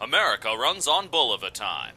America runs on Bulova time.